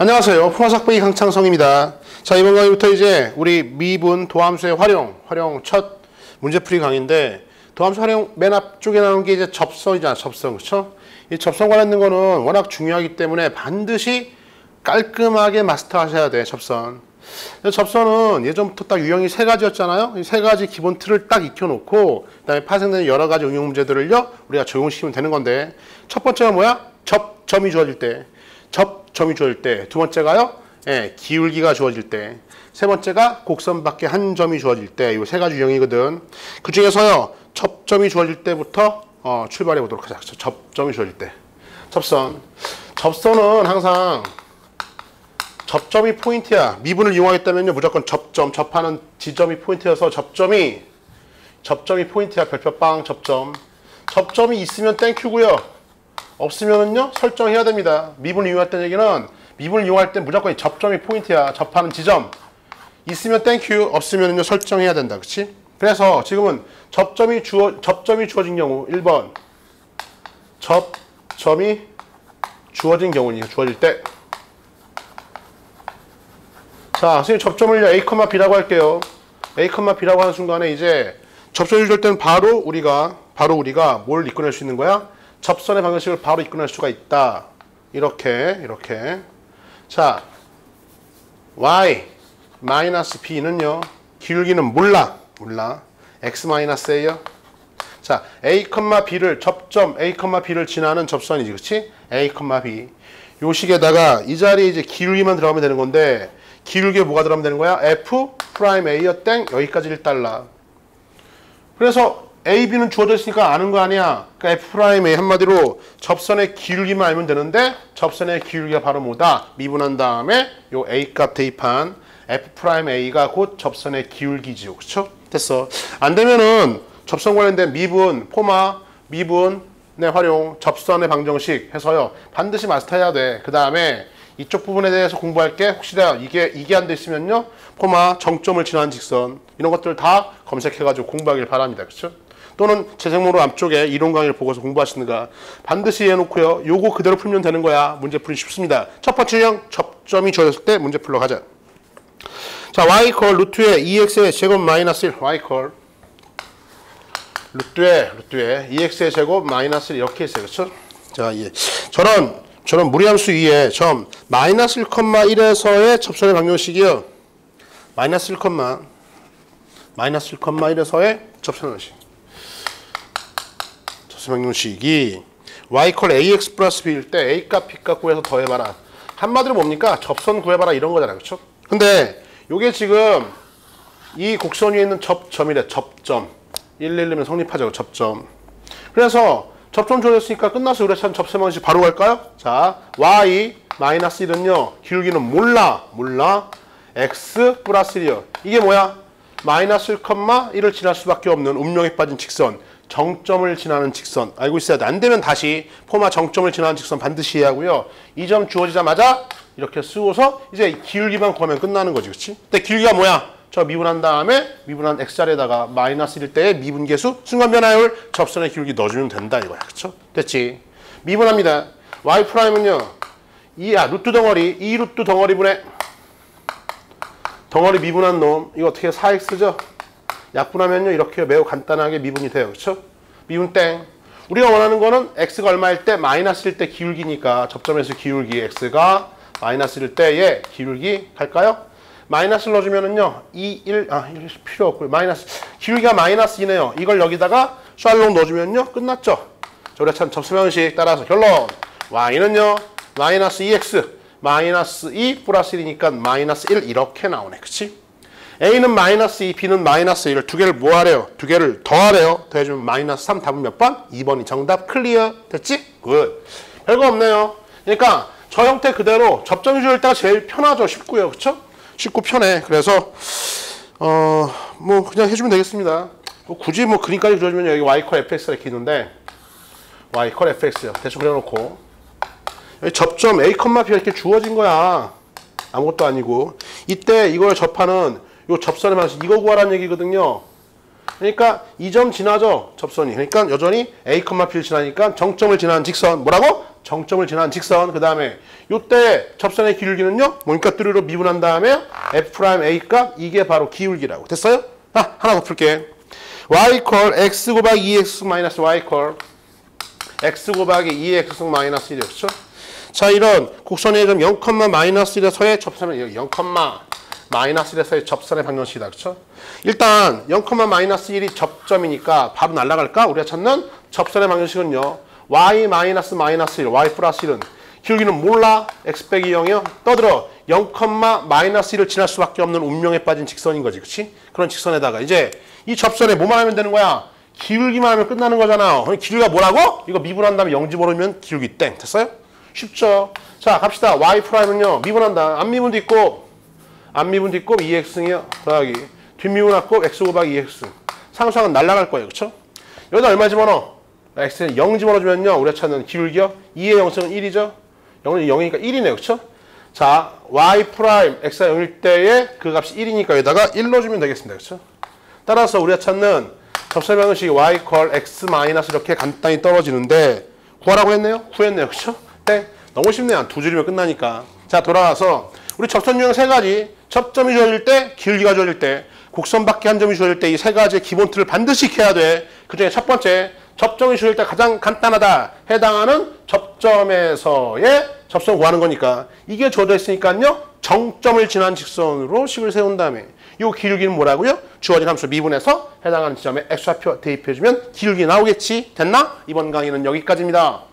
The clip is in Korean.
안녕하세요. 포화삭배기 강창성입니다. 자, 이번 강의부터 이제 우리 미분 도함수의 활용 첫 문제풀이 강의인데, 도함수 활용 맨 앞쪽에 나온 게 이제 접선이잖아. 접선, 그렇죠? 이 접선 관련된 거는 워낙 중요하기 때문에 반드시 깔끔하게 마스터하셔야 돼. 접선. 접선은 예전부터 딱 유형이 세 가지였잖아요. 이 세 가지 기본 틀을 딱 익혀놓고 그다음에 파생되는 여러 가지 응용 문제들을요 우리가 적용시키면 되는 건데, 첫 번째가 뭐야? 점이 주어질 때. 점이 주어질 때. 두 번째가요, 기울기가 주어질 때. 세 번째가 곡선 밖에 한 점이 주어질 때. 이 세 가지 유형이거든. 그 중에서요 점이 주어질 때부터 출발해 보도록 하자. 점이 주어질 때. 접선은 항상 접점이 포인트야. 미분을 이용하겠다면요 무조건 접하는 지점이 포인트여서 접점이 포인트야. 별표빵 접점. 접점이 있으면 땡큐고요. 없으면은요 설정해야 됩니다. 미분을 이용했다는 얘기는 미분을 이용할 때 무조건 접점이 포인트야. 접하는 지점. 있으면 땡큐, 없으면은요 설정해야 된다. 그렇지? 그래서 지금은 접점이 주어진 경우 1번. 접점이 주어질 때. 자, 선생님 접점을 A,B라고 할게요. A,B라고 하는 순간에 이제 접점이 주어질 때는 바로 우리가 뭘 이끌어낼 수 있는 거야? 접선의 방정식을 바로 이끌어낼 수가 있다. 이렇게. 자, y-b는요. 기울기는 몰라. x-a요. 자, A,B를 접점 A,B를 지나는 접선이지. 그렇지? A,B. 요 식에다가 이 자리에 이제 기울기만 들어가면 되는 건데, 기울기에 뭐가 들어가면 되는 거야? F'A여 땡 여기까지 1달러. 그래서 AB는 주어져 있으니까 아는 거 아니야. 그러니까 F'A 한마디로 접선의 기울기만 알면 되는데, 접선의 기울기가 바로 뭐다? 미분한 다음에 요 A값 대입한 F'A가 곧 접선의 기울기지요. 그렇죠? 됐어. 안 되면은 접선 관련된 미분, 포마, 미분의 활용, 접선의 방정식 해서요 반드시 마스터해야 돼. 그 다음에 이쪽 부분에 대해서 공부할 게, 혹시나 이게 안 돼 있으면요 포마, 정점을 지나는 직선, 이런 것들 다 검색해가지고 공부하길 바랍니다. 그렇죠? 또는 재생모로 앞쪽에 이론 강의를 보고서 공부하시는가. 반드시 해놓고요 요거 그대로 풀면 되는 거야. 문제풀이 쉽습니다. 첫 번째 유형 접점이 주어졌을 때 문제 풀러 가자. 자, y콜 루트에 2x의 제곱 마이너스 1 이렇게 있어요. 그렇죠? 자, 예. 저는 무리함수 위에 점 마이너스 1,1에서의 접선의 방정식이요. 마이너스 1,1에서의 접선 방정식. 접선 방정식이 y콜 ax 플러스 b일 때 a값 b값 구해서 더해봐라. 한마디로 뭡니까? 접선 구해봐라 이런 거잖아요. 그렇죠? 근데 요게 지금 이 곡선 위에 있는 접점이래. 접점. 1,1이면 성립하죠. 접점. 그래서 접점 주어졌으니까 끝나서 의뢰찬 접선 방식 바로 갈까요? 자, y-1은요 기울기는 몰라. x 플러스 1이요. 이게 뭐야? 마이너스 1,1을 지날 수밖에 없는 음영에 빠진 직선, 정점을 지나는 직선 알고 있어야 돼. 안 되면 다시 포마 정점을 지나는 직선 반드시 해야 하고요. 이 점 주어지자마자 이렇게 쓰고서 이제 기울기만 구하면 끝나는 거지. 그렇지? 근데 기울기가 뭐야? 저 미분한 다음에 미분한 x자리에다가 마이너스 1일 때의 미분계수 순간 변화율 접선의 기울기 넣어주면 된다 이거야. 그쵸? 됐지? 미분합니다. y'프라임은요 이 루트 덩어리분의 덩어리 미분한 놈, 이거 어떻게 4x죠? 약분하면요 이렇게 매우 간단하게 미분이 돼요. 그쵸? 미분 땡. 우리가 원하는 거는 x가 얼마일 때? 마이너스 1일 때 기울기니까 접점에서 기울기 x가 마이너스 1일 때의 기울기 갈까요? 마이너스를 넣어주면은요, 1 필요 없고요. 마이너스, 기울기가 마이너스 2네요. 이걸 여기다가 샬롱 넣어주면요, 끝났죠. 자, 우리가 참 접선 방정식 따라서 결론. y는요, 마이너스 2x, 마이너스 2 플러스 1이니까 마이너스 1 이렇게 나오네. 그치? a는 마이너스 2, b는 마이너스 1을 두 개를 뭐 하래요? 두 개를 더하래요. 더해주면 마이너스 3. 답은 몇 번? 2번이 정답. 클리어. 됐지? 굿. 별거 없네요. 그러니까 저 형태 그대로 접점이 주어질 때가 제일 편하죠. 쉽고요. 그쵸? 쉽고 편해. 그래서 뭐 그냥 해주면 되겠습니다. 뭐 굳이 뭐 그림까지 그려주면 여기 y콜 fx 이렇게 있는데 y콜 fx요. 대충 그려놓고 여기 접점 a, b가 이렇게 주어진 거야. 아무것도 아니고 이때 이걸 접하는 요 접선의 방식 이거 구하라는 얘기거든요. 그러니까 이 점 지나죠, 접선이. 그러니까 여전히 A, P를 지나니까 정점을 지난 직선. 뭐라고? 정점을 지난 직선. 그 다음에 요때 접선의 기울기는요, 뭐니까 뚜루로 미분한 다음에 F'A 값, 이게 바로 기울기라고. 됐어요? 아, 하나 더 풀게. y 콜 x 곱하기 2x 마이너스 y 콜 x 곱하기 2x 마이너스 1이었죠. 자, 이런 곡선의 점 0, 마이너스 1에서의 접선은 0, 마이너스 1에서의 접선의 방정식이다. 그렇죠? 일단 0, 마이너스 1이 접점이니까 바로 날아갈까? 우리가 찾는 접선의 방정식은요, y 마이너스 마이너스 1, y 플러스 1은 기울기는 몰라, x 빼기 0이요. 떠들어 0, 마이너스 1을 지날 수밖에 없는 운명에 빠진 직선인 거지. 그렇지? 그런 직선에다가 이제 이 접선에 뭐만 하면 되는 거야? 기울기만 하면 끝나는 거잖아. 기울기가 뭐라고? 이거 미분한 다음에 0지 모르면 기울기 땡. 됐어요? 쉽죠? 자, 갑시다. y 프라임은요, 미분한다. 앞미분도 있고, 앞미분도 있고, 2x승이요. 더하기. 뒷미분 합고, x 곱하기 2x승. 상수항은 날아갈 거예요. 그쵸? 여기다 얼마 집어넣어? x는 0 집어넣어주면요, 우리가 찾는 기울기요. 2의 0승은 1이죠? 0은 0이니까 1이네요. 그쵸? 자, y 프라임, x가 0일 때에 그 값이 1이니까 여기다가 1 넣어주면 되겠습니다. 그쵸? 따라서 우리가 찾는 접선 방정식이 y 콜 x 마이너스 이렇게 간단히 떨어지는데, 구하라고 했네요? 구했네요. 그쵸? 네. 너무 쉽네요. 두 줄이면 끝나니까. 자, 돌아와서 우리 접선 유형 세 가지, 접점이 주어질 때, 기울기가 주어질 때, 곡선 밖에 한 점이 주어질 때, 이 세 가지의 기본 틀을 반드시 익혀야 돼. 그중에 첫 번째, 접점이 주어질 때 가장 간단하다. 해당하는 접점에서의 접선 구하는 거니까, 이게 주어져 있으니까요, 정점을 지난 직선으로 식을 세운 다음에 요 기울기는 뭐라고요? 주어진 함수 미분해서 해당하는 지점에 x좌표 대입해주면 기울기 나오겠지. 됐나? 이번 강의는 여기까지입니다.